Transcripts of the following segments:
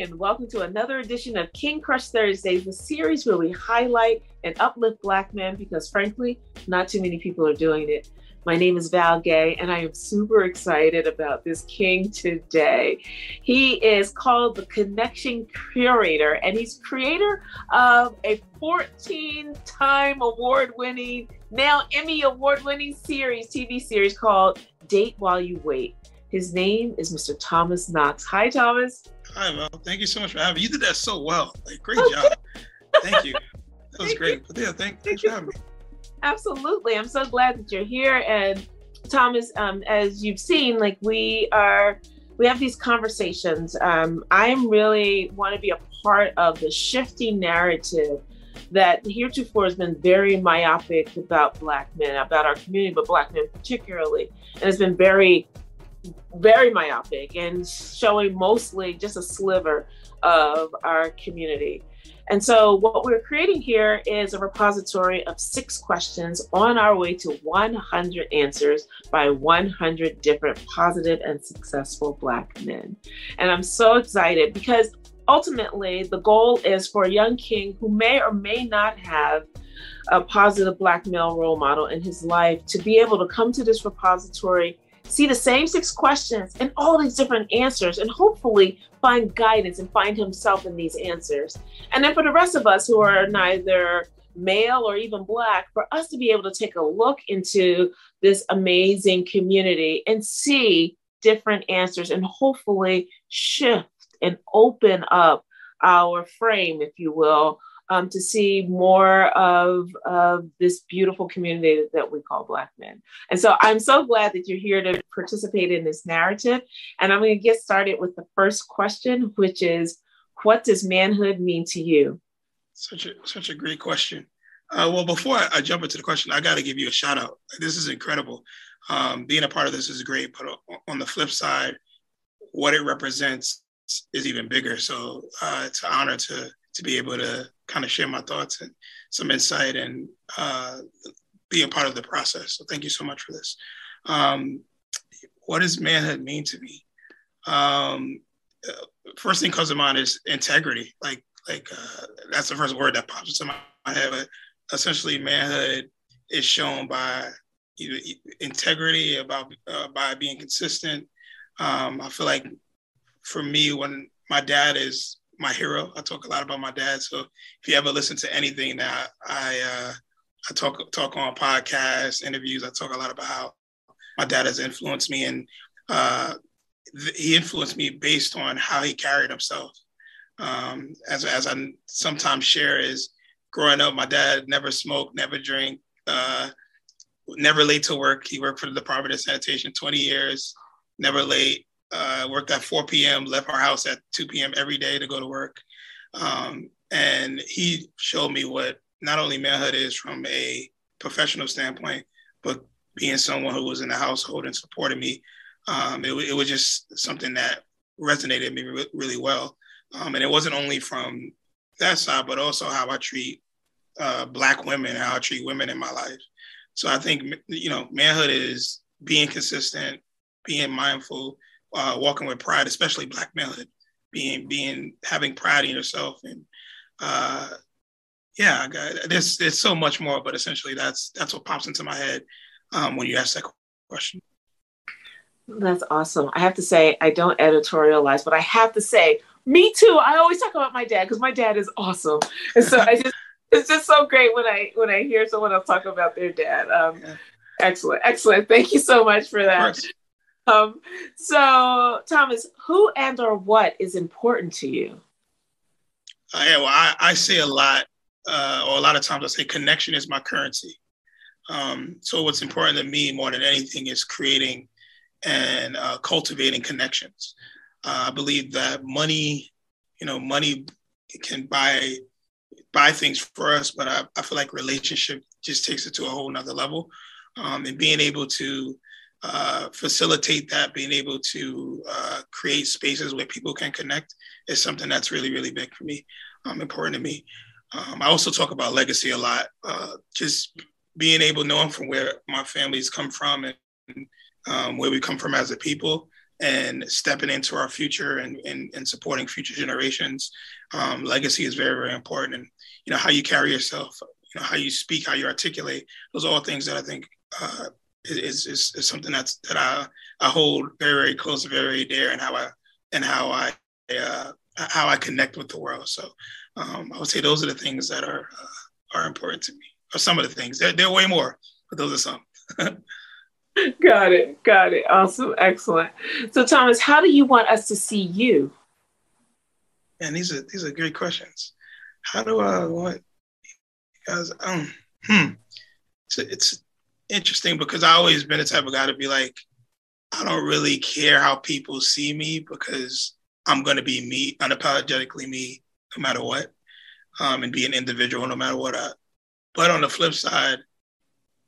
and welcome to another edition of King Crush Thursdays, the series where we highlight and uplift Black men because, frankly, not too many people are doing it. My name is Val Gay, and I am super excited about this king today. He is called the Connection Curator, and he's creator of a 14-time award-winning, now Emmy award-winning TV series called Date While You Wait. His name is Mr. Thomas Knox. Hi, Thomas. Hi, Val. Thank you so much for having me. You did that so well. Like, great job. Thank you. That was great. But yeah, thanks for having me. Absolutely. I'm so glad that you're here. And Thomas, as you've seen, like we have these conversations. I'm really want to be a part of the shifting narrative that heretofore has been very myopic about Black men, about our community, but Black men particularly, and it's been very myopic and showing mostly just a sliver of our community. And so what we're creating here is a repository of 6 questions on our way to 100 answers by 100 different positive and successful Black men. And I'm so excited because ultimately the goal is for a young king who may or may not have a positive Black male role model in his life to be able to come to this repository, see the same 6 questions and all these different answers, and hopefully find guidance and find himself in these answers. And then for the rest of us who are neither male or even Black, for us to be able to take a look into this amazing community and see different answers and hopefully shift and open up our frame, if you will, to see more of this beautiful community that we call Black men. And so I'm so glad that you're here to participate in this narrative. And I'm going to get started with the first question, which is, what does manhood mean to you? Such a great question. Well, before I jump into the question, I got to give you a shout out. This is incredible. Being a part of this is great, but on the flip side, what it represents is even bigger. So it's an honor to be able to kind of share my thoughts and some insight and be a part of the process. So thank you so much for this. What does manhood mean to me? First thing comes to mind is integrity. Like that's the first word that pops into my head. But essentially, manhood is shown by integrity, by being consistent. I feel like for me, when my dad is my hero. I talk a lot about my dad. So if you ever listen to anything that I talk on podcasts, interviews, I talk a lot about how my dad has influenced me, and he influenced me based on how he carried himself. As I sometimes share, is growing up, my dad never smoked, never drank, never late to work. He worked for the Department of Sanitation 20 years, never late. Worked at 4 p.m., left our house at 2 p.m. every day to go to work. And he showed me what not only manhood is from a professional standpoint, but being someone who was in the household and supported me. It was just something that resonated me really well. And it wasn't only from that side, but also how I treat Black women, how I treat women in my life. So I think, manhood is being consistent, being mindful, walking with pride, especially Black manhood, having pride in yourself, and there's so much more, but essentially that's what pops into my head when you ask that question. That's awesome. I have to say, I don't editorialize, but I have to say, me too. I always talk about my dad because my dad is awesome, and so it's just so great when I hear someone else talk about their dad. Yeah. Excellent. Thank you so much for that. So, Thomas, who and or what is important to you? I say a lot, or a lot of times I say connection is my currency. So what's important to me more than anything is creating and cultivating connections. I believe that money can buy things for us, but I feel like relationship just takes it to a whole nother level. And being able to facilitate that, being able to create spaces where people can connect is something that's really, really big for me, important to me. I also talk about legacy a lot, just being able, knowing from where my family's come from and where we come from as a people, and stepping into our future and supporting future generations. Legacy is very, very important. And, you know, how you carry yourself, you know, how you speak, how you articulate, those are all things that I think is something that I hold very, very close, very dear, and how I connect with the world. So I would say those are the things that are important to me, or some of the things. There are way more, but those are some. Got it. Awesome. Excellent. So Thomas, how do you want us to see you? And these are great questions. How do I want you guys? It's interesting because I've always been the type of guy to be like, I don't really care how people see me because I'm going to be me, unapologetically me, no matter what, and be an individual no matter what. But on the flip side,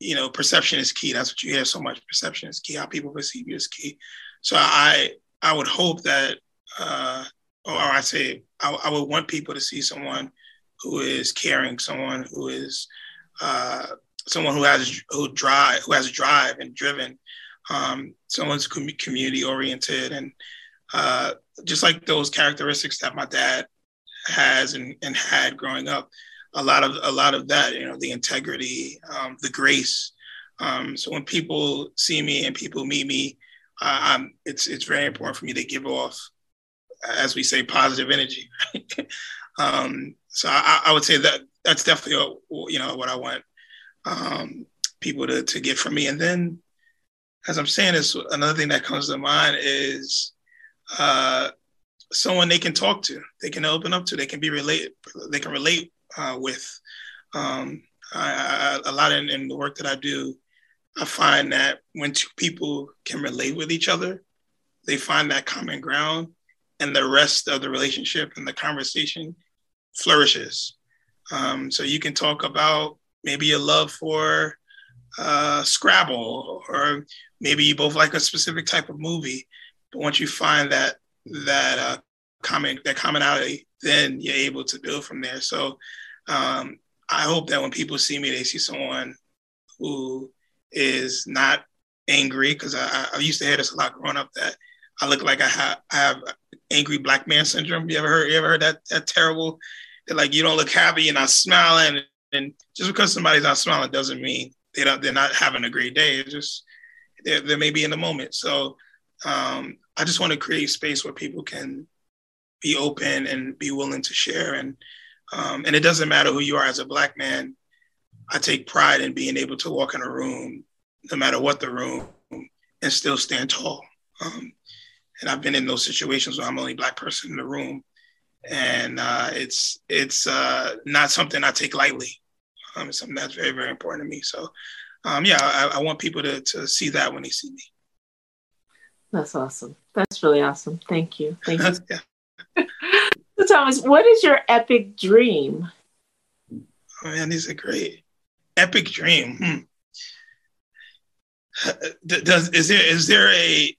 you know, perception is key. That's what you hear so much. Perception is key. How people perceive you is key. So I would hope that, I would want people to see someone who is caring, someone who is, someone who has drive and driven, someone's community oriented, and just like those characteristics that my dad has and had growing up. A lot of that, you know, the integrity, the grace. So when people see me and people meet me, it's very important for me to give off, as we say, positive energy. So I would say that that's definitely, you know, what I want people to get from me. And then, as I'm saying this, another thing that comes to mind is someone they can talk to, they can open up to, they can relate. A lot in the work that I do, I find that when two people can relate with each other, they find that common ground, and the rest of the relationship and the conversation flourishes. So you can talk about maybe a love for Scrabble, or maybe you both like a specific type of movie. But once you find that commonality, then you're able to build from there. So I hope that when people see me, they see someone who is not angry, because I used to hear this a lot growing up, that I look like I have angry black man syndrome. You ever heard that terrible? They're like, you don't look happy, you're not smiling. And just because somebody's not smiling doesn't mean they're not having a great day. It's just, they may be in the moment. So I just want to create space where people can be open and be willing to share. And it doesn't matter who you are as a black man. I take pride in being able to walk in a room, no matter what the room, and still stand tall. And I've been in those situations where I'm the only black person in the room. And it's not something I take lightly. It's something that's very, very important to me. So I want people to see that when they see me. That's awesome. That's really awesome. Thank you. Thank you. Yeah. So Thomas, what is your epic dream? Oh man, these are great. Epic dream. Is there any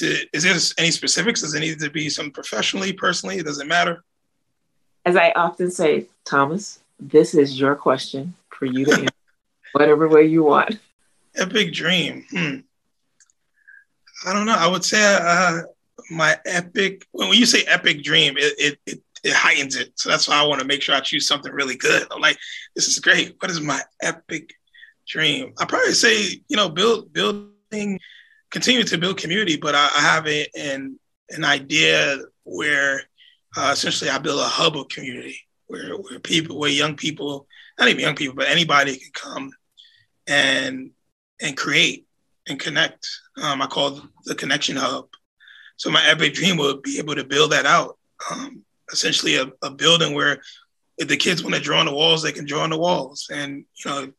specifics? Does it need to be something professionally, personally? It doesn't matter. As I often say, Thomas, this is your question for you to answer whatever way you want. Epic dream. I don't know. I would say, my epic, when you say epic dream, it heightens it. So that's why I want to make sure I choose something really good. I'm like, this is great. What is my epic dream? I probably say, you know, continue to build community, but I have an idea where essentially I build a hub of community where young people, not even young people, but anybody can come and create and connect. I call it the Connection Hub. So my epic dream would be able to build that out. Essentially a building where if the kids want to draw on the walls, they can draw on the walls. And, you know,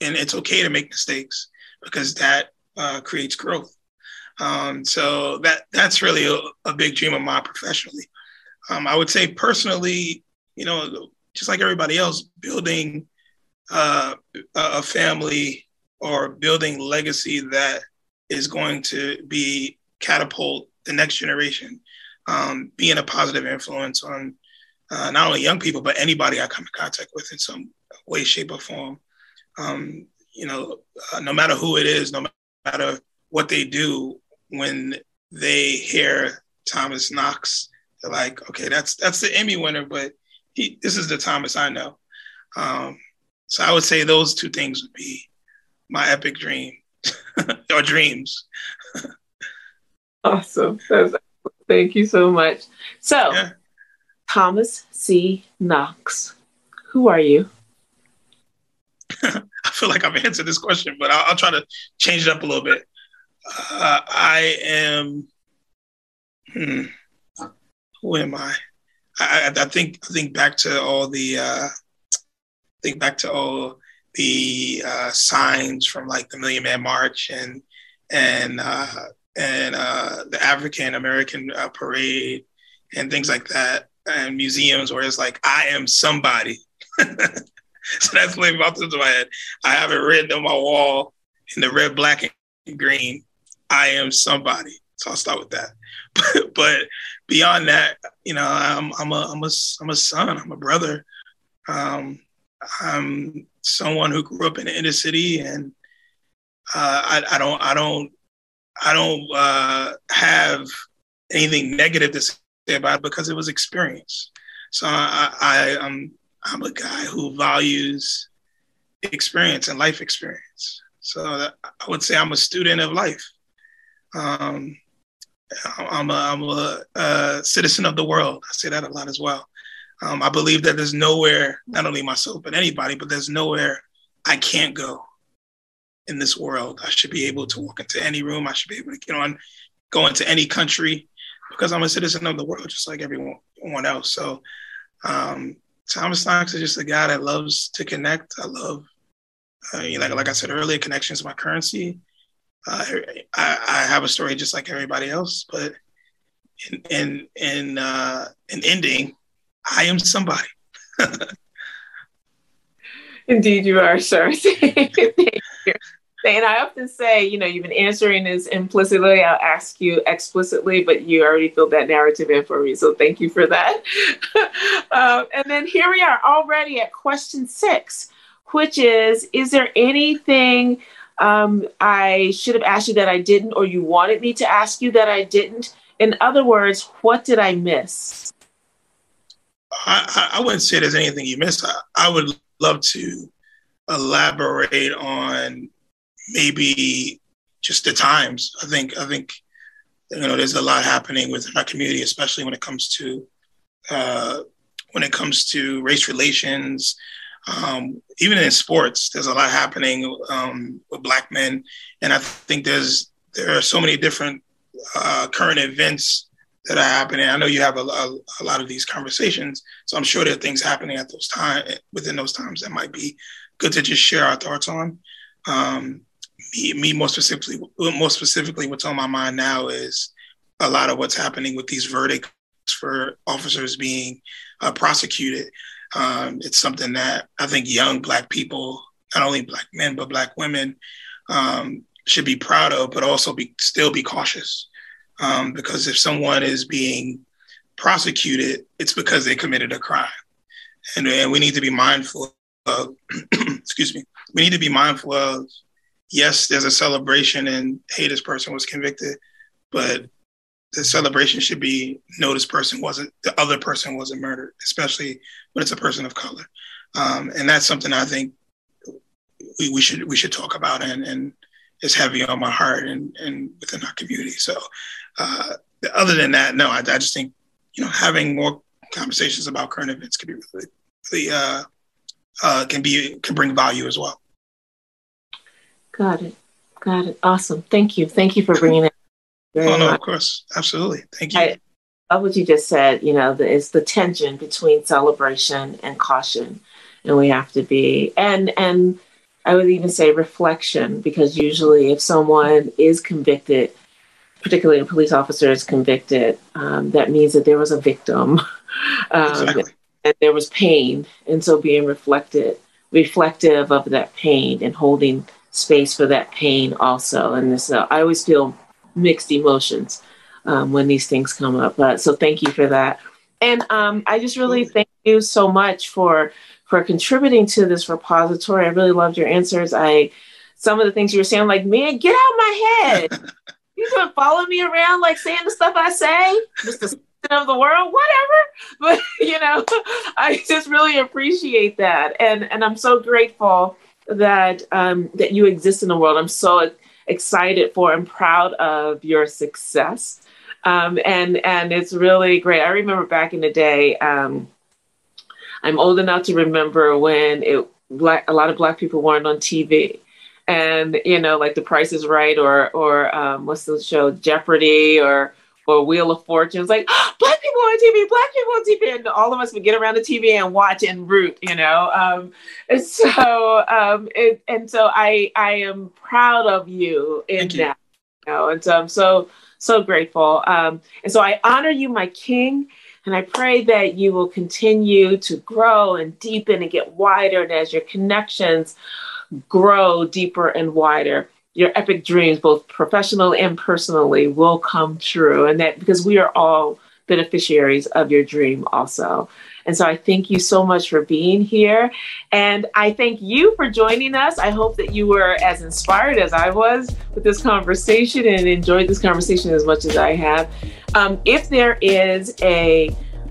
and it's okay to make mistakes because that creates growth. So that's really a big dream of mine professionally. I would say personally, you know, just like everybody else, building a family or building legacy that is going to be catapult the next generation, being a positive influence on not only young people, but anybody I come in contact with in some way, shape, or form. No matter who it is, no matter what they do, when they hear Thomas Knox, they're like, okay, that's the Emmy winner, but this is the Thomas I know. So I would say those two things would be my epic dream or dreams. Awesome. That's, thank you so much. So yeah. Thomas C. Knox, who are you? I feel like I've answered this question, but I'll try to change it up a little bit. I am. Who am I? I think back to all the signs from like the Million Man March and the African American parade and things like that, and museums where it's like I am somebody. So that's what popped into my head. I have it written on my wall in the red, black, and green. I am somebody. So I'll start with that. But beyond that, you know, I'm a son. I'm a brother. I'm someone who grew up in the inner city, and I don't have anything negative to say about it because it was experience. So I'm a guy who values experience and life experience. So I would say I'm a student of life. I'm a citizen of the world. I say that a lot as well. I believe that there's nowhere, not only myself, but anybody, but there's nowhere I can't go in this world. I should be able to walk into any room. I should be able to go into any country because I'm a citizen of the world, just like everyone else. So Thomas Knox is just a guy that loves to connect. I love, like I said earlier, connection is my currency. I have a story just like everybody else, but in ending, I am somebody. Indeed, you are, sir. Thank you. And I often say, you've been answering this implicitly. I'll ask you explicitly, but you already filled that narrative in for me. So thank you for that. And then here we are already at question 6, which is there anything I should have asked you that I didn't, or you wanted me to ask you that I didn't? In other words, what did I miss? I wouldn't say there's anything you missed. I would love to elaborate on maybe just the times. I think there's a lot happening within our community, especially when it comes to race relations. Even in sports, there's a lot happening with Black men, and I think there are so many different current events that are happening. I know you have a lot of these conversations, so I'm sure there are things happening at those time within those times that might be good to just share our thoughts on. Me more specifically, what's on my mind now is a lot of what's happening with these verdicts for officers being prosecuted. It's something that I think young Black people, not only Black men, but Black women should be proud of, but also still be cautious. Because if someone is being prosecuted, it's because they committed a crime. And we need to be mindful of, excuse me, we need to be mindful of, yes, there's a celebration and, hey, this person was convicted, but the celebration should be, no, the other person wasn't murdered, especially when it's a person of color. And that's something I think we should talk about, and it's heavy on my heart and within our community. So other than that, no, I just think, having more conversations about current events could be really, can bring value as well. Got it. Awesome. Thank you for bringing that. Oh, no, of course. Absolutely. Thank you. I love what you just said. It's the tension between celebration and caution. And we have to be, and I would even say reflection, because usually if someone is convicted, particularly a police officer is convicted, that means that there was a victim, exactly. That there was pain. And so being reflective of that pain and holding space for that pain also. And so I always feel mixed emotions when these things come up. So thank you for that. And I just really thank you so much for contributing to this repository. I really loved your ansers. Some of the things you were saying, I'm like, man, get out of my head. You gonna follow me around like saying the stuff I say? Just the of the world, whatever. But you know, I just really appreciate that, and I'm so grateful that that you exist in the world. I'm so excited for and proud of your success, and it's really great. I remember back in the day, I'm old enough to remember when a lot of Black people weren't on TV. And, you know, like The Price is Right or what's the show, Jeopardy or Wheel of Fortune. It's like, oh, Black people on TV, Black people on TV. And all of us would get around the TV and watch and root, you know. So I am proud of you in Thank that. You know? And so I'm so grateful. And so I honor you, my king. And I pray that you will continue to grow and deepen and get wider. And as your connections grow deeper and wider, your epic dreams, both professional and personally, will come true. And that because we are all beneficiaries of your dream also. And so I thank you so much for being here. And I thank you for joining us. I hope that you were as inspired as I was with this conversation and enjoyed this conversation as much as I have. If there is a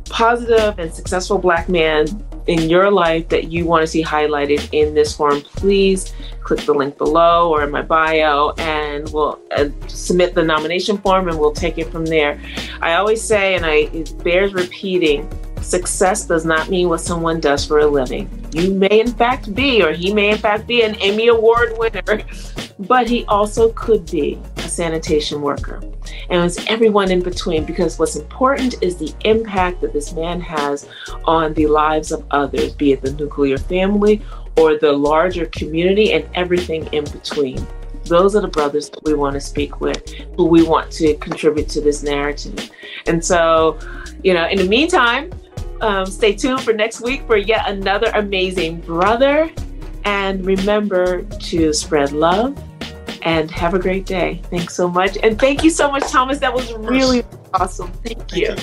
positive and successful Black man in your life that you want to see highlighted in this forum, please click the link below or in my bio, and we'll submit the nomination form and we'll take it from there. I always say, and it bears repeating, success does not mean what someone does for a living. You may in fact be, or he may in fact be, an Emmy Award winner, but he also could be a sanitation worker. And it's everyone in between, because what's important is the impact that this man has on the lives of others, be it the nuclear family or the larger community and everything in between. Those are the brothers that we want to speak with, who we want to contribute to this narrative. And so, you know, in the meantime, stay tuned for next week for yet another amazing brother. And remember to spread love. And have a great day. Thanks so much. And thank you so much, Thomas. That was really awesome. Thank you.